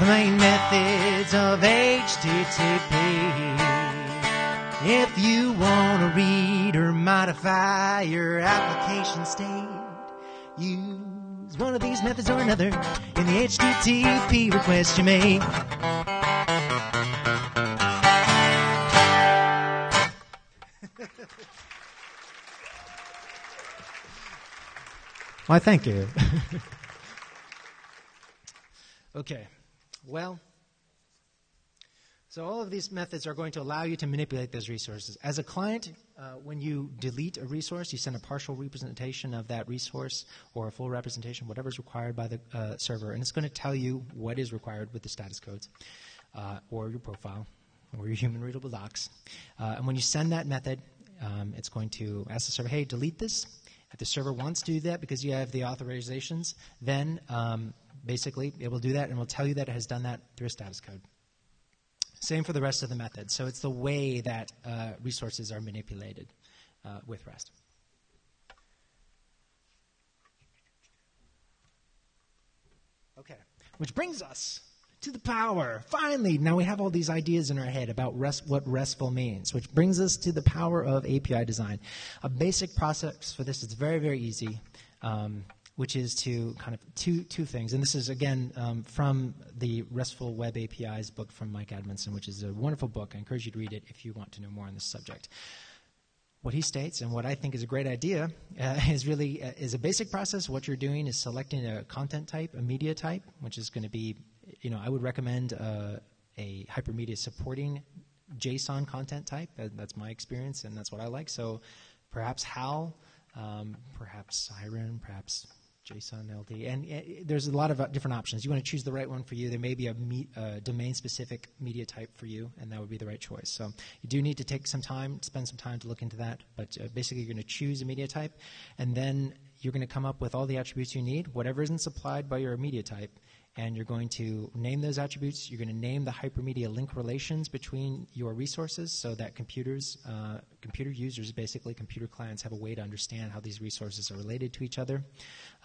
the main methods of H T T P. If you want to read or modify your application state, use one of these methods or another in the H T T P request you make. Why, thank you. Okay. Well, so all of these methods are going to allow you to manipulate those resources. As a client, uh, when you delete a resource, you send a partial representation of that resource or a full representation, whatever is required by the uh, server. And it's going to tell you what is required with the status codes uh, or your profile or your human readable docs. Uh, and when you send that method, um, it's going to ask the server, hey, delete this. If the server wants to do that because you have the authorizations, then um, basically it will do that and will tell you that it has done that through a status code. Same for the rest of the methods. So it's the way that uh, resources are manipulated uh, with REST. Okay, which brings us to the power. Finally, now we have all these ideas in our head about rest, what RESTful means, which brings us to the power of A P I design. A basic process for this is very, very easy, um, which is to kind of two, two things. And this is, again, um, from the RESTful Web A P Is book from Mike Edmondson, which is a wonderful book. I encourage you to read it if you want to know more on this subject. What he states, and what I think is a great idea, uh, is really uh, is a basic process. What you're doing is selecting a content type, a media type, which is going to be, you know, I would recommend uh, a hypermedia supporting JSON content type. That, that's my experience, and that's what I like. So perhaps H A L, um, perhaps Siren, perhaps JSON L D. And uh, there's a lot of uh, different options. You want to choose the right one for you. There may be a me uh, domain-specific media type for you, and that would be the right choice. So you do need to take some time, spend some time to look into that. But uh, basically, you're going to choose a media type, and then you're going to come up with all the attributes you need, whatever isn't supplied by your media type. And you're going to name those attributes. You're going to name the hypermedia link relations between your resources so that computers, uh, computer users, basically computer clients, have a way to understand how these resources are related to each other.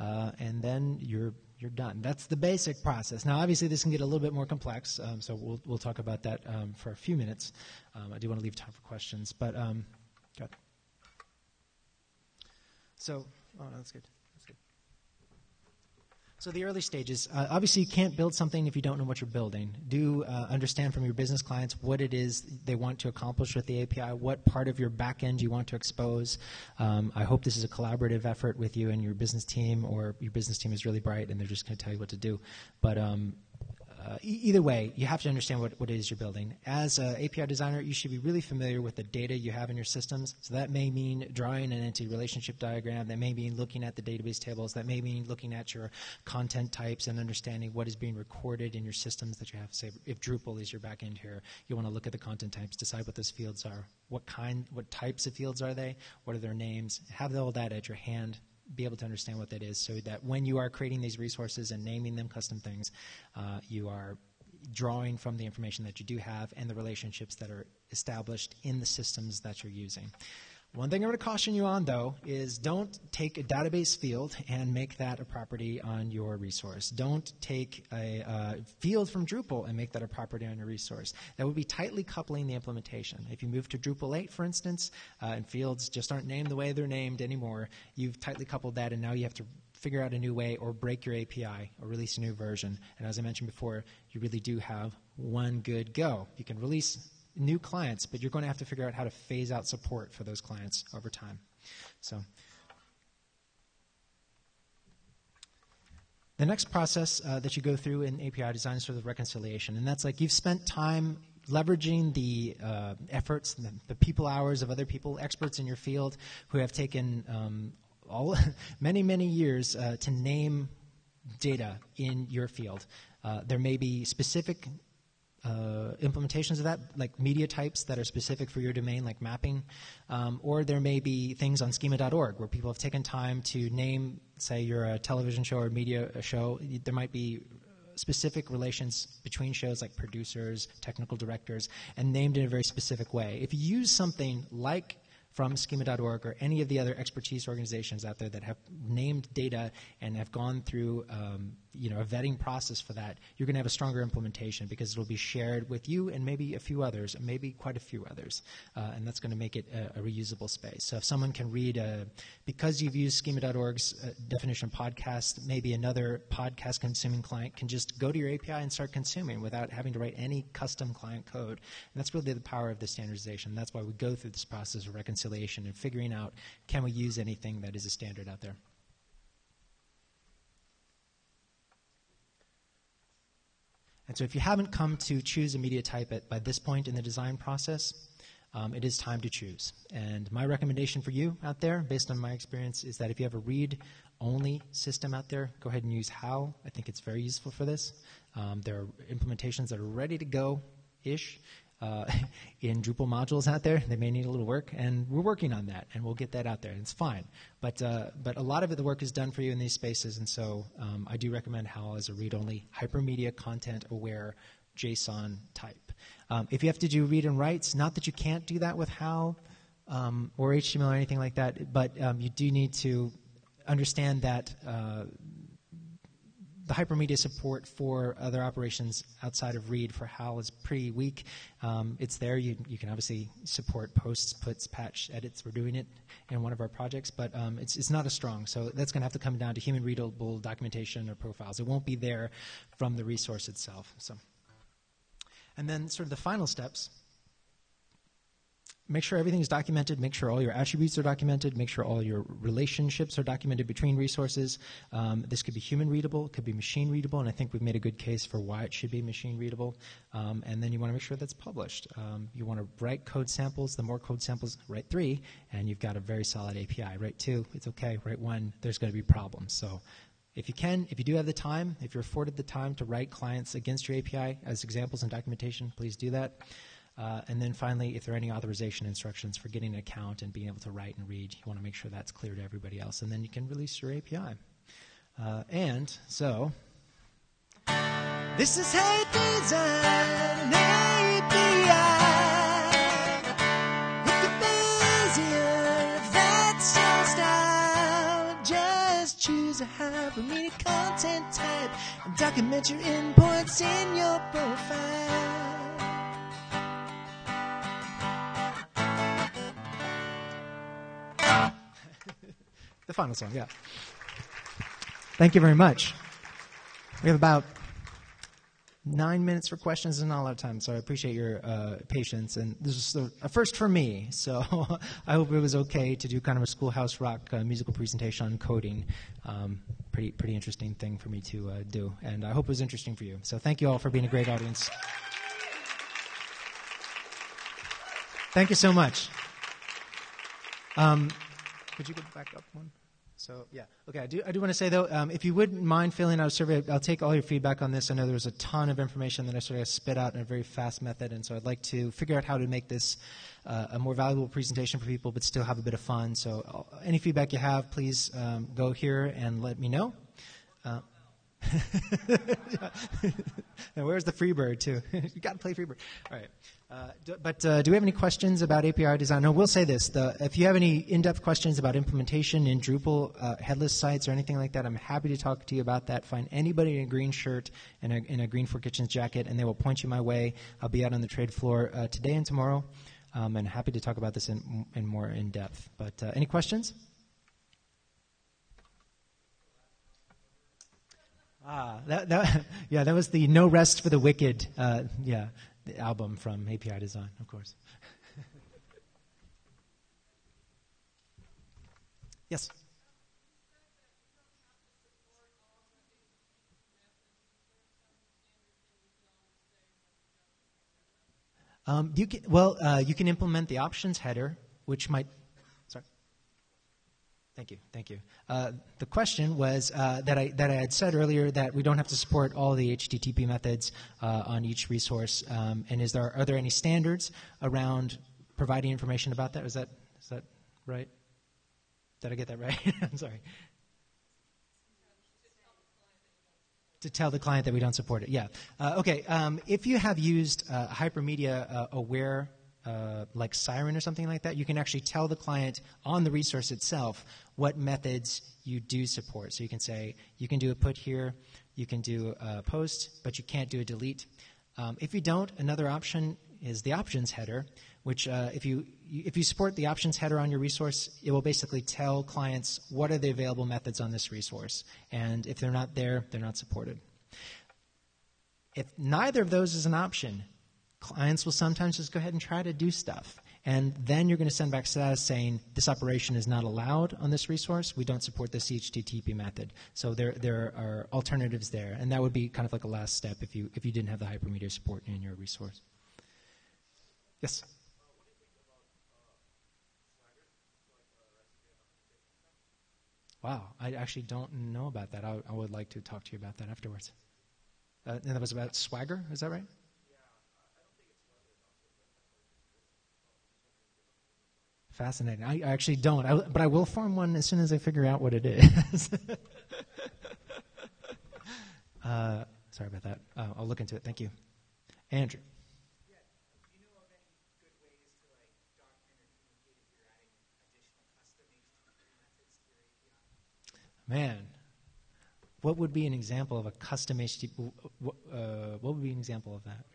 Uh, and then you're you're done. That's the basic process. Now, obviously, this can get a little bit more complex, um, so we'll we'll talk about that um, for a few minutes. Um, I do want to leave time for questions, but um, good. So, oh no, that's good. So the early stages, uh, obviously you can't build something if you don't know what you're building. Do uh, understand from your business clients what it is they want to accomplish with the A P I, what part of your back end you want to expose. Um, I hope this is a collaborative effort with you and your business team, or your business team is really bright and they're just going to tell you what to do. But um, uh, e either way, you have to understand what, what it is you're building. As an A P I designer, you should be really familiar with the data you have in your systems. So that may mean drawing an entity relationship diagram. That may mean looking at the database tables. That may mean looking at your content types and understanding what is being recorded in your systems that you have. Say, if Drupal is your backend here, you want to look at the content types, decide what those fields are, what kind, what types of fields are they, what are their names, have all that at your hand, be able to understand what that is, so that when you are creating these resources and naming them custom things, uh, you are drawing from the information that you do have and the relationships that are established in the systems that you're using. One thing I'm going to caution you on, though, is don't take a database field and make that a property on your resource. Don't take a uh, field from Drupal and make that a property on your resource. That would be tightly coupling the implementation. If you move to Drupal eight, for instance, uh, and fields just aren't named the way they're named anymore, you've tightly coupled that, and now you have to figure out a new way or break your A P I or release a new version. And as I mentioned before, you really do have one good go. You can release new clients, but you're going to have to figure out how to phase out support for those clients over time. So the next process uh, that you go through in A P I design is sort of reconciliation, and that's like you've spent time leveraging the uh, efforts and the, the people hours of other people, experts in your field, who have taken um, all many, many years uh, to name data in your field. Uh, there may be specific Uh, implementations of that, like media types that are specific for your domain, like mapping, um, or there may be things on schema dot org where people have taken time to name, say you're a television show or media show, there might be specific relations between shows like producers, technical directors, and named in a very specific way. If you use something like from schema dot org or any of the other expertise organizations out there that have named data and have gone through um, you know, a vetting process for that, you're going to have a stronger implementation because it will be shared with you and maybe a few others, and maybe quite a few others, uh, and that's going to make it a, a reusable space. So if someone can read, a, because you've used schema dot org's uh, definition podcast, maybe another podcast consuming client can just go to your A P I and start consuming without having to write any custom client code. And that's really the power of the standardization. That's why we go through this process of reconciliation and figuring out, can we use anything that is a standard out there? And so if you haven't come to choose a media type at, by this point in the design process, um, it is time to choose. And my recommendation for you out there, based on my experience, is that if you have a read-only system out there, go ahead and use H A L. I think it's very useful for this. Um, there are implementations that are ready to go-ish uh, in Drupal modules out there. They may need a little work, and we're working on that, and we'll get that out there, and it's fine. But, uh, but a lot of it, the work is done for you in these spaces, and so um, I do recommend H A L as a read-only, hypermedia content-aware JSON type. Um, if you have to do read and writes, not that you can't do that with H A L um, or H T M L or anything like that, but um, you do need to understand that uh, the hypermedia support for other operations outside of read for H A L is pretty weak. Um, it's there. You, you can obviously support posts, puts, patch, edits. We're doing it in one of our projects, but um, it's, it's not as strong. So that's going to have to come down to human readable documentation or profiles. It won't be there from the resource itself. So, and then sort of the final steps. Make sure everything is documented. Make sure all your attributes are documented. Make sure all your relationships are documented between resources. Um, this could be human readable. It could be machine readable. And I think we've made a good case for why it should be machine readable. Um, and then you want to make sure that's published. Um, you want to write code samples. The more code samples, write three, and you've got a very solid A P I. Write two, it's okay. Write one, there's going to be problems. So if you can, if you do have the time, if you're afforded the time to write clients against your A P I as examples and documentation, please do that. Uh, and then finally, if there are any authorization instructions for getting an account and being able to write and read, you want to make sure that's clear to everybody else. And then you can release your A P I. Uh, and so, this is HATE Design, an A P I. It could be easier if that's your style. Just choose a hypermedia content type and document your endpoints in your profile. The final song, yeah. Thank you very much. We have about nine minutes for questions and not a lot of time, so I appreciate your uh, patience. And this is a first for me, so I hope it was okay to do kind of a schoolhouse rock uh, musical presentation on coding. Um, pretty, pretty interesting thing for me to uh, do, and I hope it was interesting for you. So thank you all for being a great audience. Thank you so much. Um, Could you go back up one? So, yeah. Okay, I do, I do want to say, though, um, if you wouldn't mind filling out a survey, I'll take all your feedback on this. I know there was a ton of information that I sort of spit out in a very fast method, and so I'd like to figure out how to make this uh, a more valuable presentation for people but still have a bit of fun. So uh, any feedback you have, please um, go here and let me know. Uh, and where's the Freebird, too? You got to play Freebird. All right. Uh, do, but uh, do we have any questions about A P I design? No, we'll say this. The, if you have any in-depth questions about implementation in Drupal, uh, headless sites, or anything like that, I'm happy to talk to you about that. Find anybody in a green shirt and a, in a green Four Kitchens jacket, and they will point you my way. I'll be out on the trade floor uh, today and tomorrow, um, and happy to talk about this in, in more in-depth. But uh, any questions? Ah, that, that, yeah, that was the No Rest for the Wicked, uh, yeah, the album from A P I Design, of course. Yes? Um, you can, well, uh, you can implement the options header, which might... Thank you, thank you. Uh, the question was uh, that, I, that I had said earlier that we don't have to support all the H T T P methods uh, on each resource, um, and is there, are there any standards around providing information about that? Is that, is that right? Did I get that right? I'm sorry. To tell the client that we don't support it, yeah. Uh, okay, um, if you have used uh, hypermedia uh, aware Uh, like Siren or something like that, you can actually tell the client on the resource itself what methods you do support. So you can say, you can do a put here, you can do a post, but you can't do a delete. Um, if you don't, another option is the options header, which uh, if you if you support the options header on your resource, it will basically tell clients what are the available methods on this resource. And if they're not there, they're not supported. If neither of those is an option, clients will sometimes just go ahead and try to do stuff. And then you're going to send back status saying this operation is not allowed on this resource. We don't support this H T T P method. So there, there are alternatives there. And that would be kind of like a last step if you, if you didn't have the hypermedia support in your resource. Yes? Wow, I actually don't know about that. I, I would like to talk to you about that afterwards. Uh, and that was about Swagger, is that right? Fascinating. I, I actually don't, I, but I will form one as soon as I figure out what it is. uh, sorry about that. Uh, I'll look into it. Thank you, Andrew. Yeah. Do you know of any good ways to like document or communicate if you're adding additional custom H T T P methods to your A P I? Man, what would be an example of a custom H T T P? What, uh, what would be an example of that?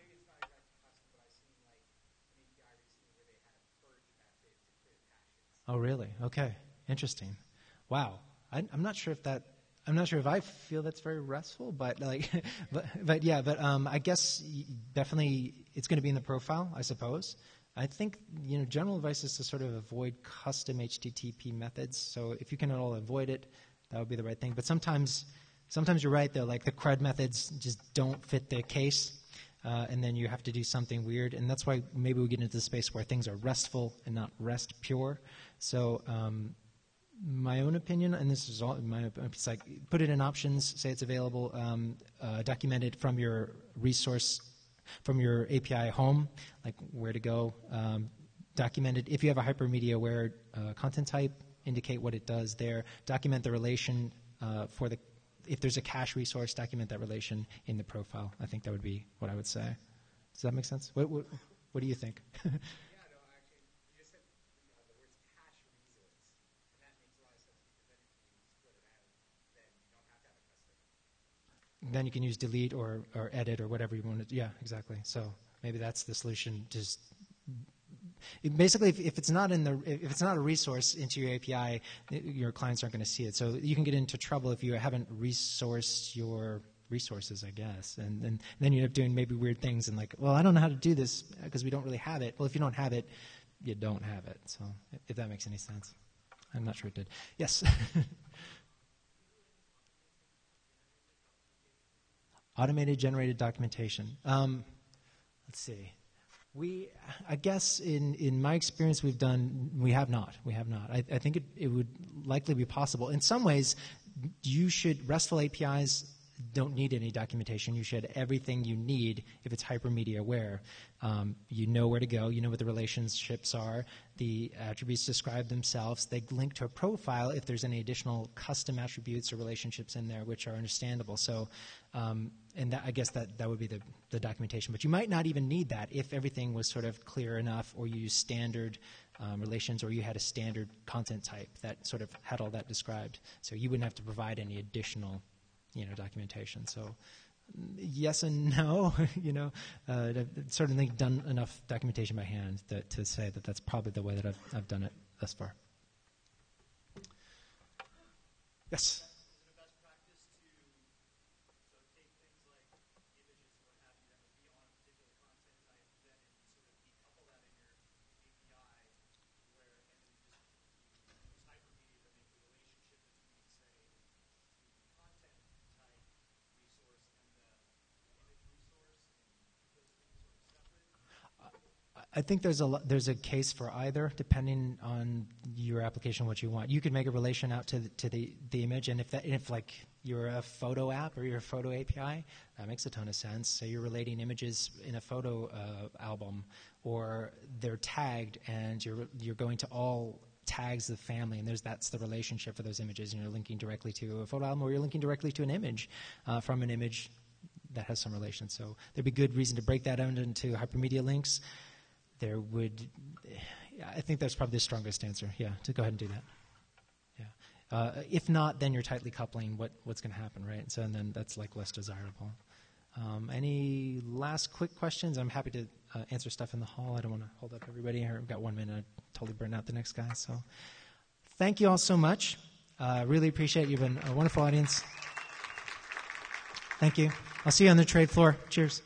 Oh, really? Okay. Interesting. Wow. I, I'm not sure if that, I'm not sure if I feel that's very RESTful, but like, but, but yeah, but um, I guess definitely it's going to be in the profile, I suppose. I think, you know, general advice is to sort of avoid custom H T T P methods. So if you can at all avoid it, that would be the right thing. But sometimes, sometimes you're right though, like the CRUD methods just don't fit the case. Uh, and then you have to do something weird, and that's why maybe we get into the space where things are RESTful and not REST pure. So um, my own opinion, and this is all my, it's like put it in options, say it's available, um, uh, document it from your resource, from your A P I home, like where to go, um, document it. If you have a hypermedia-aware uh, content type, indicate what it does there. Document the relation uh, for the. If there's a cache resource, document that relation in the profile. I think that would be what I would say. Does that make sense? What, what, what do you think? Yeah, no, actually, you just said uh, the words cache resource, and that makes a lot of sense because then if you split it out, then you don't have to have a custom. Then you can use delete or, or edit or whatever you want to do. Yeah, exactly. So maybe that's the solution. Just It basically, if, if it's not in the, if it's not a resource into your A P I, it, your clients aren't going to see it. So you can get into trouble if you haven't resourced your resources, I guess. And, and then you end up doing maybe weird things and like, well, I don't know how to do this because we don't really have it. Well, if you don't have it, you don't have it. So if that makes any sense, I'm not sure it did. Yes. Automated generated documentation. Um, let's see. We, I guess in, in my experience we've done, we have not, we have not. I, I think it, it would likely be possible. In some ways, you should, RESTful A P Is don't need any documentation. You should have everything you need if it's hypermedia aware. Um, you know where to go, you know what the relationships are, the attributes describe themselves, they link to a profile if there's any additional custom attributes or relationships in there which are understandable. So, um, and that, I guess that, that would be the, the documentation. But you might not even need that if everything was sort of clear enough or you used standard um, relations or you had a standard content type that sort of had all that described. So you wouldn't have to provide any additional, you know, documentation. So yes and no, you know, uh, I've certainly done enough documentation by hand that, to say that that's probably the way that I've, I've done it thus far. Yes? I think there's a there's a case for either, depending on your application, what you want. You could make a relation out to the, to the the image, and if that if like you're a photo app or you're a photo A P I, that makes a ton of sense. So you're relating images in a photo uh, album, or they're tagged, and you're you're going to all tags of the family, and there's that's the relationship for those images, and you're linking directly to a photo album, or you're linking directly to an image uh, from an image that has some relation. So there'd be good reason to break that out into hypermedia links. There would, I think that's probably the strongest answer, yeah, to go ahead and do that. Yeah. Uh, if not, then you're tightly coupling what, what's going to happen, right? So, and then that's like less desirable. Um, any last quick questions? I'm happy to uh, answer stuff in the hall. I don't want to hold up everybody here. We've got one minute. I totally burned out the next guy. So thank you all so much. I uh, really appreciate it. You've been a wonderful audience. Thank you. I'll see you on the trade floor. Cheers.